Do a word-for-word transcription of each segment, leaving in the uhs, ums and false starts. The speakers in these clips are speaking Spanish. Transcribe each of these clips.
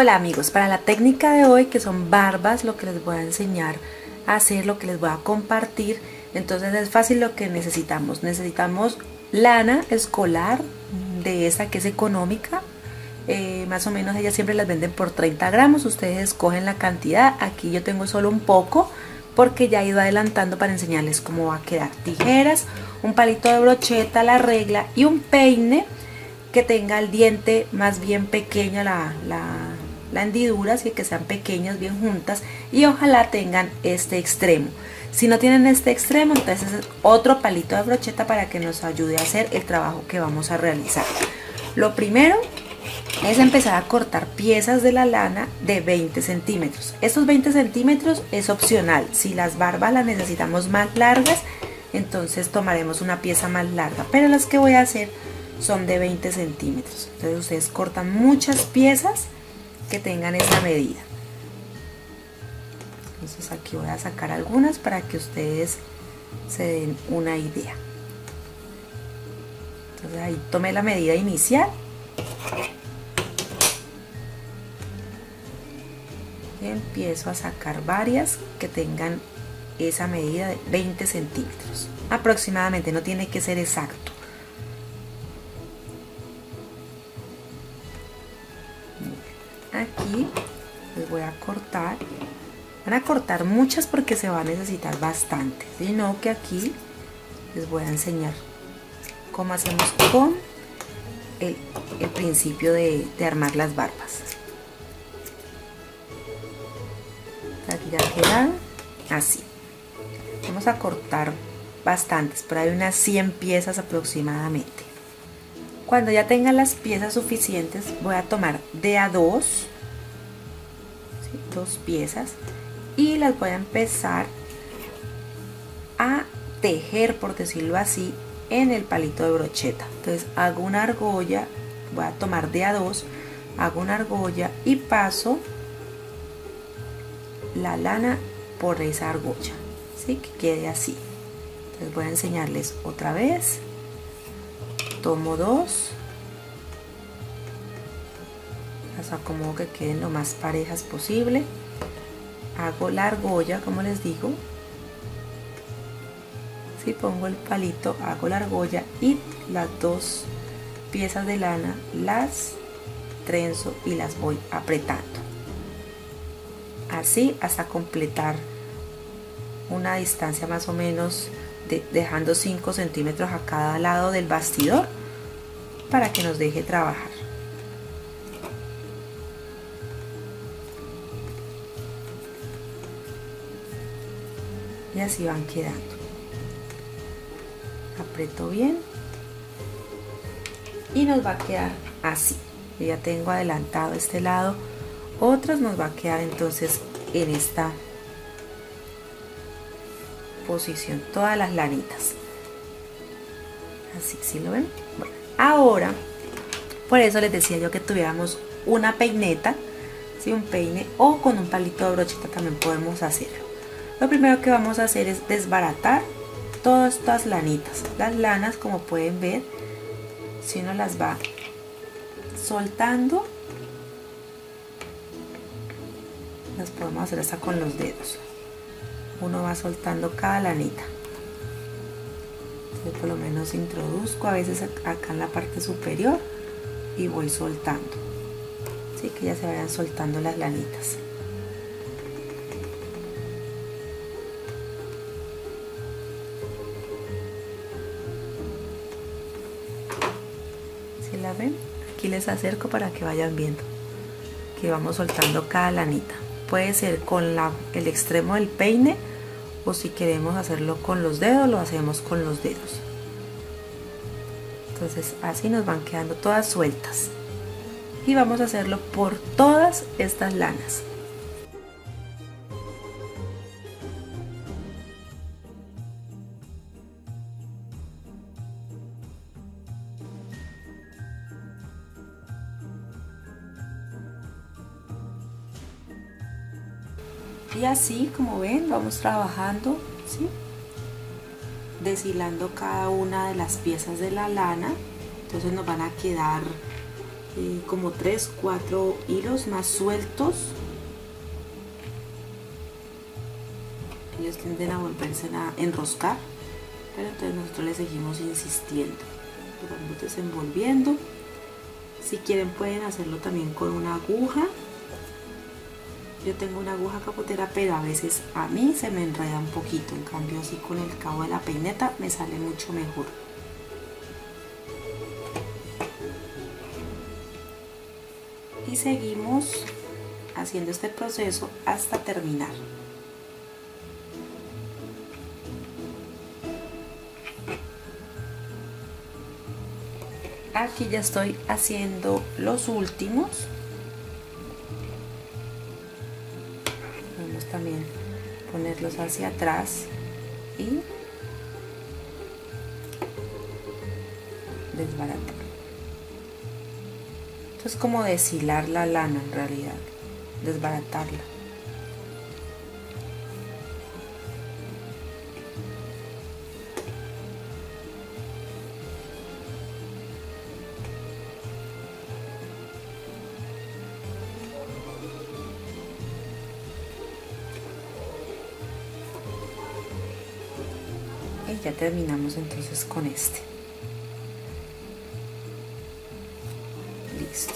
Hola amigos, para la técnica de hoy, que son barbas, lo que les voy a enseñar a hacer, lo que les voy a compartir, entonces es fácil lo que necesitamos. Necesitamos lana escolar, de esa que es económica, eh, más o menos ellas siempre las venden por treinta gramos, ustedes escogen la cantidad. Aquí yo tengo solo un poco porque ya he ido adelantando para enseñarles cómo va a quedar. Tijeras, un palito de brocheta, la regla y un peine que tenga el diente más bien pequeño, la, la la hendidura, así que sean pequeñas, bien juntas, y ojalá tengan este extremo. Si no tienen este extremo, entonces es otro palito de brocheta para que nos ayude a hacer el trabajo que vamos a realizar. Lo primero es empezar a cortar piezas de la lana de veinte centímetros. Estos veinte centímetros es opcional. Si las barbas las necesitamos más largas, entonces tomaremos una pieza más larga, pero las que voy a hacer son de veinte centímetros. Entonces ustedes cortan muchas piezas que tengan esa medida. Entonces aquí voy a sacar algunas para que ustedes se den una idea. Entonces ahí tomé la medida inicial, y empiezo a sacar varias que tengan esa medida de veinte centímetros aproximadamente, no tiene que ser exacto. Aquí les voy a cortar, van a cortar muchas porque se va a necesitar bastante, sino que aquí les voy a enseñar cómo hacemos con el, el principio de, de armar las barbas. Aquí ya quedan así. Vamos a cortar bastantes, por ahí unas cien piezas aproximadamente. Cuando ya tengan las piezas suficientes, voy a tomar de a dos, ¿sí? dos piezas, y las voy a empezar a tejer, por decirlo así, en el palito de brocheta. Entonces hago una argolla, voy a tomar de a dos, hago una argolla y paso la lana por esa argolla, ¿sí? Que quede así. Entonces voy a enseñarles otra vez. Tomo dos, las acomodo que queden lo más parejas posible, hago la argolla, como les digo, si pongo el palito, hago la argolla y las dos piezas de lana las trenzo y las voy apretando así hasta completar una distancia más o menos, dejando cinco centímetros a cada lado del bastidor para que nos deje trabajar. Y así van quedando. Aprieto bien y nos va a quedar así. Yo ya tengo adelantado este lado, otros nos va a quedar entonces en esta posición, todas las lanitas así, ¿sí lo ven? Bueno, ahora, por eso les decía yo que tuviéramos una peineta, ¿sí? Un peine, o con un palito de brocheta también podemos hacerlo. Lo primero que vamos a hacer es desbaratar todas estas lanitas. Las lanas, como pueden ver, si uno las va soltando, las podemos hacer hasta con los dedos. Uno va soltando cada lanita. Yo por lo menos introduzco a veces acá en la parte superior y voy soltando, así que ya se vayan soltando las lanitas. ¿Sí la ven? Aquí les acerco para que vayan viendo que vamos soltando cada lanita. Puede ser con la, el extremo del peine, o si queremos hacerlo con los dedos, lo hacemos con los dedos. Entonces así nos van quedando todas sueltas. Y vamos a hacerlo por todas estas lanas. Y así, como ven, vamos trabajando, ¿sí? Deshilando cada una de las piezas de la lana. Entonces nos van a quedar eh, como tres, cuatro hilos más sueltos. Ellos tienden a volverse a enroscar, pero entonces nosotros les seguimos insistiendo. Lo vamos desenvolviendo. Si quieren pueden hacerlo también con una aguja. Yo tengo una aguja capotera, pero a veces a mí se me enreda un poquito. En cambio así con el cabo de la peineta me sale mucho mejor. Y seguimos haciendo este proceso hasta terminar. Aquí ya estoy haciendo los últimos. Vamos también a ponerlos hacia atrás y desbaratar. Esto es como deshilar la lana en realidad, desbaratarla. Ya terminamos entonces con este. Listo.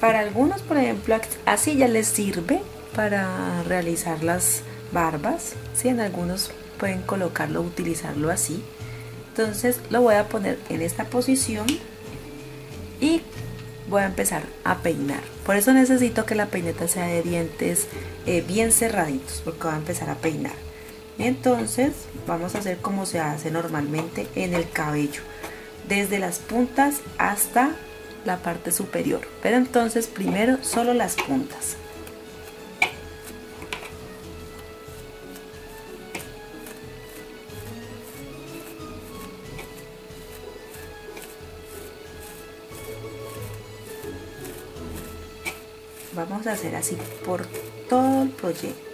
Para algunos, por ejemplo, así ya les sirve para realizar las barbas. Si en algunos pueden colocarlo, utilizarlo así. Entonces lo voy a poner en esta posición y voy a empezar a peinar. Por eso necesito que la peineta sea de dientes eh, bien cerraditos, porque voy a empezar a peinar. Entonces vamos a hacer como se hace normalmente en el cabello, desde las puntas hasta la parte superior, pero entonces primero solo las puntas. Vamos a hacer así por todo el proyecto.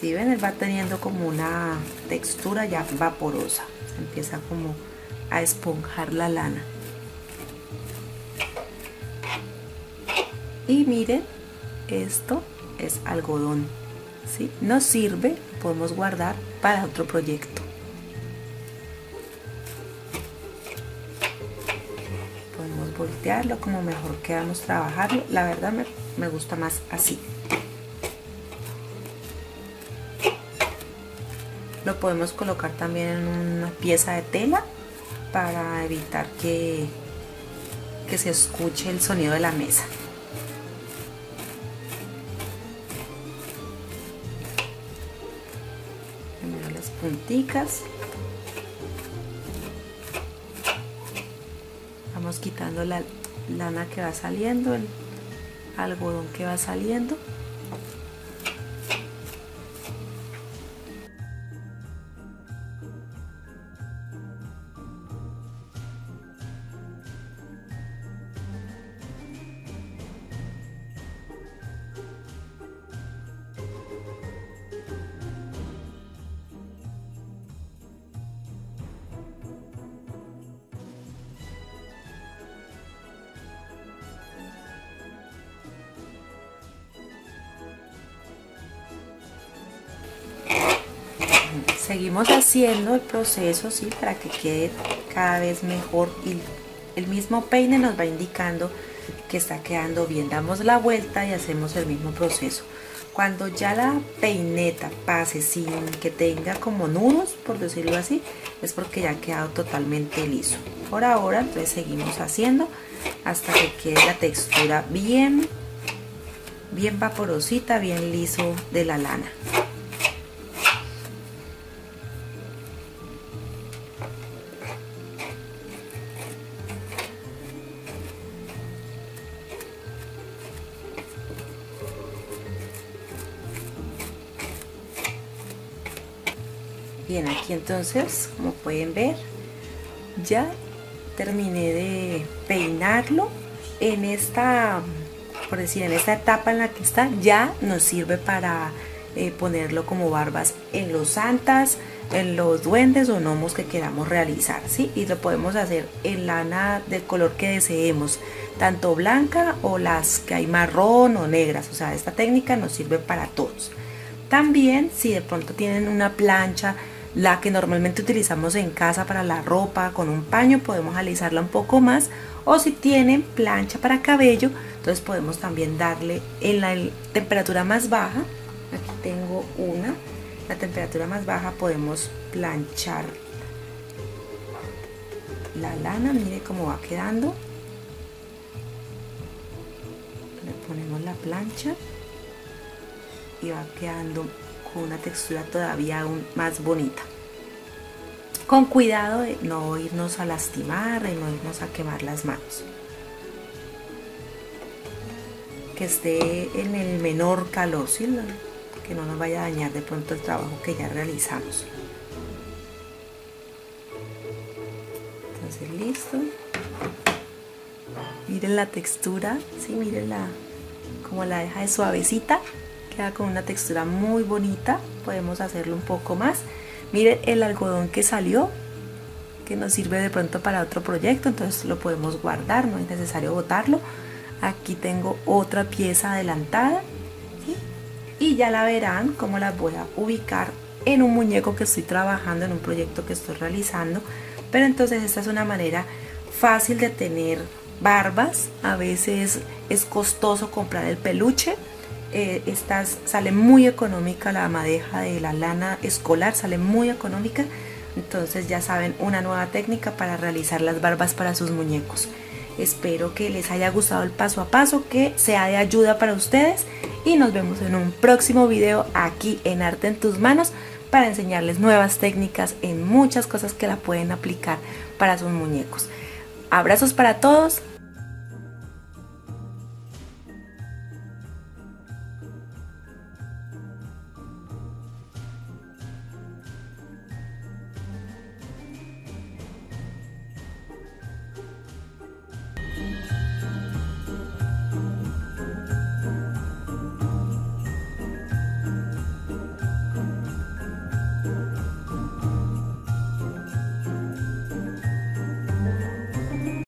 Si ven, él va teniendo como una textura ya vaporosa, empieza como a esponjar la lana. Y miren, esto es algodón, ¿sí? Nos sirve, podemos guardar para otro proyecto. Podemos voltearlo como mejor queramos trabajarlo. La verdad me, me gusta más así. Lo podemos colocar también en una pieza de tela para evitar que, que se escuche el sonido de la mesa. Primero las punticas. Vamos quitando la lana que va saliendo, el algodón que va saliendo. Seguimos haciendo el proceso, ¿sí? Para que quede cada vez mejor y el mismo peine nos va indicando que está quedando bien. Damos la vuelta y hacemos el mismo proceso. Cuando ya la peineta pase sin que tenga como nudos, por decirlo así, es porque ya ha quedado totalmente liso. Por ahora, entonces seguimos haciendo hasta que quede la textura bien, bien vaporosita, bien liso de la lana. Bien, aquí entonces, como pueden ver, ya terminé de peinarlo. En esta, por decir, en esta etapa en la que está, ya nos sirve para eh, ponerlo como barbas en los santas, en los duendes o gnomos que queramos realizar, ¿sí? Y lo podemos hacer en lana del color que deseemos, tanto blanca o las que hay marrón o negras. O sea, esta técnica nos sirve para todos. También, si de pronto tienen una plancha, la que normalmente utilizamos en casa para la ropa, con un paño podemos alisarla un poco más, o si tienen plancha para cabello, entonces podemos también darle en la temperatura más baja. Aquí tengo una, la temperatura más baja, podemos planchar la lana. Mire cómo va quedando. Le ponemos la plancha y va quedando con una textura todavía aún más bonita, con cuidado de no irnos a lastimar, de no irnos a quemar las manos, que esté en el menor calor, ¿sí? Que no nos vaya a dañar de pronto el trabajo que ya realizamos. Entonces, listo. Miren la textura, sí, miren la, como la deja de suavecita, queda con una textura muy bonita. Podemos hacerlo un poco más. Miren el algodón que salió, que nos sirve de pronto para otro proyecto, entonces lo podemos guardar, no es necesario botarlo. Aquí tengo otra pieza adelantada, ¿sí? Y ya la verán cómo las voy a ubicar en un muñeco que estoy trabajando, en un proyecto que estoy realizando. Pero entonces esta es una manera fácil de tener barbas. A veces es costoso comprar el peluche. Eh, estas sale muy económica, la madeja de la lana escolar sale muy económica. Entonces ya saben, una nueva técnica para realizar las barbas para sus muñecos. Espero que les haya gustado el paso a paso, que sea de ayuda para ustedes, y nos vemos en un próximo video aquí en Arte en Tus Manos, para enseñarles nuevas técnicas en muchas cosas que la pueden aplicar para sus muñecos. Abrazos para todos.